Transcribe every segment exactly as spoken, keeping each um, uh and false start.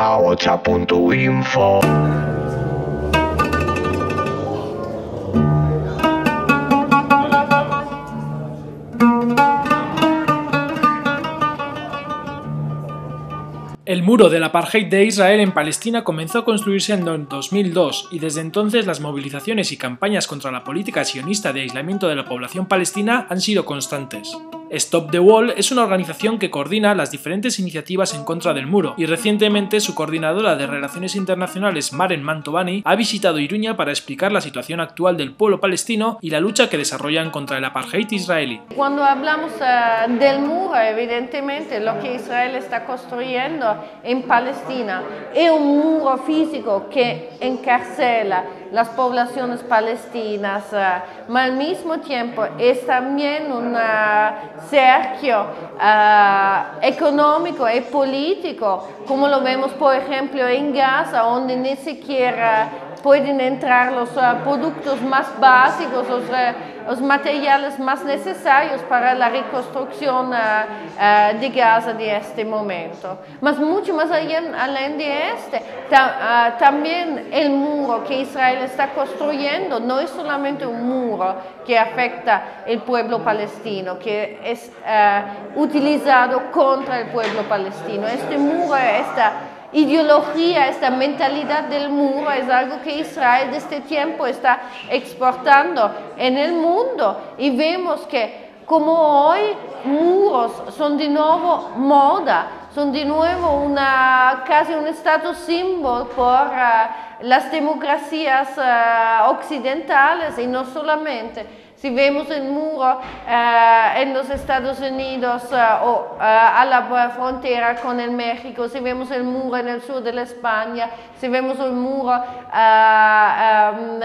Ahotsa punto info. El muro del apartheid de Israel en Palestina comenzó a construirse en dos mil dos y desde entonces las movilizaciones y campañas contra la política sionista de aislamiento de la población palestina han sido constantes. Stop the Wall es una organización que coordina las diferentes iniciativas en contra del muro y recientemente su coordinadora de Relaciones Internacionales Maren Mantovani ha visitado Iruña para explicar la situación actual del pueblo palestino y la lucha que desarrollan contra el apartheid israelí. Cuando hablamos uh, del muro, evidentemente lo que Israel está construyendo en Palestina es un muro físico que encarcela las poblaciones palestinas, uh, pero al mismo tiempo es también un cerco uh, económico y político, como lo vemos por ejemplo en Gaza, donde ni siquiera pueden entrar los uh, productos más básicos, los, uh, los materiales más necesarios para la reconstrucción uh, uh, de Gaza de este momento. Mas mucho más allá, além de este, ta, uh, también el muro que Israel está construyendo no es solamente un muro que afecta el pueblo palestino, que es uh, utilizado contra el pueblo palestino. Este muro, esta ideología, esta mentalidad del muro es algo que Israel desde tiempo está exportando en el mundo y vemos que como hoy muros son de nuevo moda, son de nuevo una, casi un estatus símbolo por uh, las democracias uh, occidentales y no solamente. Si vemos el muro uh, en los Estados Unidos uh, o uh, a la frontera con el México, si vemos el muro en el sur de la España, si vemos el muro uh, um, uh,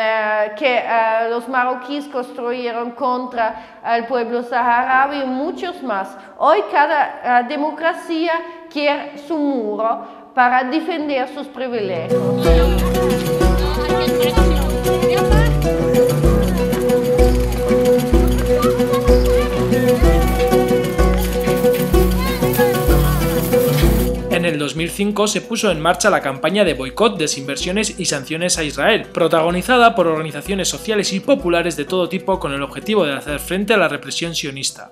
que uh, los marroquíes construyeron contra el pueblo saharaui y muchos más. Hoy cada uh, democracia quiere su muro para defender sus privilegios. En el dos mil cinco se puso en marcha la campaña de boicot, desinversiones y sanciones a Israel, protagonizada por organizaciones sociales y populares de todo tipo con el objetivo de hacer frente a la represión sionista.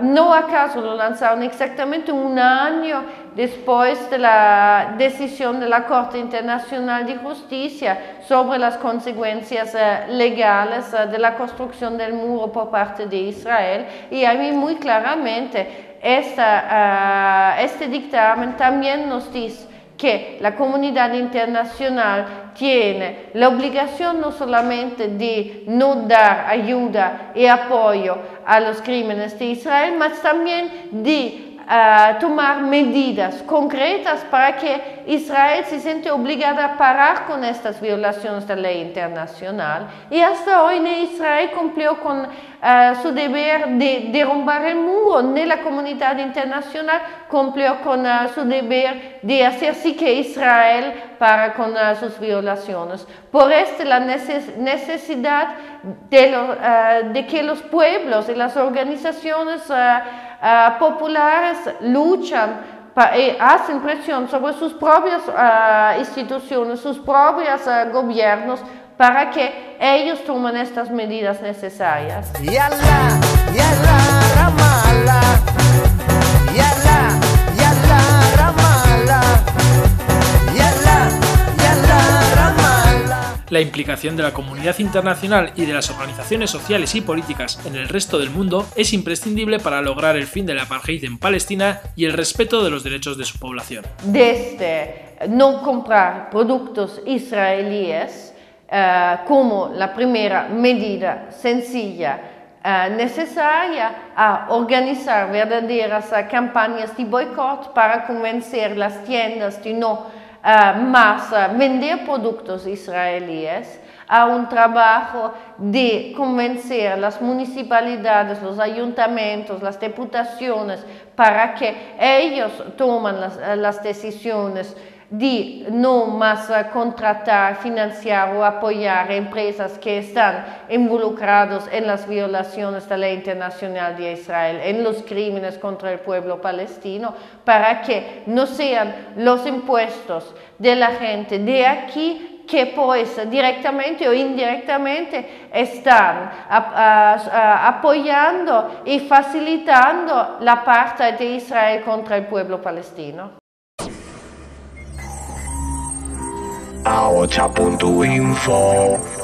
No acaso lo lanzaron exactamente un año después de la decisión de la Corte Internacional de Justicia sobre las consecuencias legales de la construcción del muro por parte de Israel y a mí muy claramente Esta, uh, este dictamen también nos dice que la comunidad internacional tiene la obligación no solamente de no dar ayuda y apoyo a los crímenes de Israel, sino también de uh, tomar medidas concretas para que Israel se siente obligada a parar con estas violaciones de la ley internacional. Y hasta hoy ni Israel cumplió con Uh, su deber de derrumbar el muro, ni la comunidad internacional cumplió con uh, su deber de hacer sí que Israel para con uh, sus violaciones. Por esto la neces necesidad de, lo, uh, de que los pueblos y las organizaciones uh, uh, populares luchan y hacen presión sobre sus propias uh, instituciones, sus propios uh, gobiernos, para que ellos tomen estas medidas necesarias. Yala, yala, ramala. Yala, yala, ramala. Yala, yala, ramala. La implicación de la comunidad internacional y de las organizaciones sociales y políticas en el resto del mundo es imprescindible para lograr el fin del apartheid en Palestina y el respeto de los derechos de su población. Desde no comprar productos israelíes, Uh, como la primera medida sencilla uh, necesaria, a organizar verdaderas uh, campañas de boicot para convencer las tiendas de no uh, más uh, vender productos israelíes, a un trabajo de convencer las municipalidades, los ayuntamientos, las diputaciones para que ellos tomen las, las decisiones de no más contratar, financiar o apoyar empresas que están involucradas en las violaciones de la ley internacional de Israel, en los crímenes contra el pueblo palestino, para que no sean los impuestos de la gente de aquí que pues directamente o indirectamente están a, a, a, apoyando y facilitando la apartheid de Israel contra el pueblo palestino. Ahotsa punto info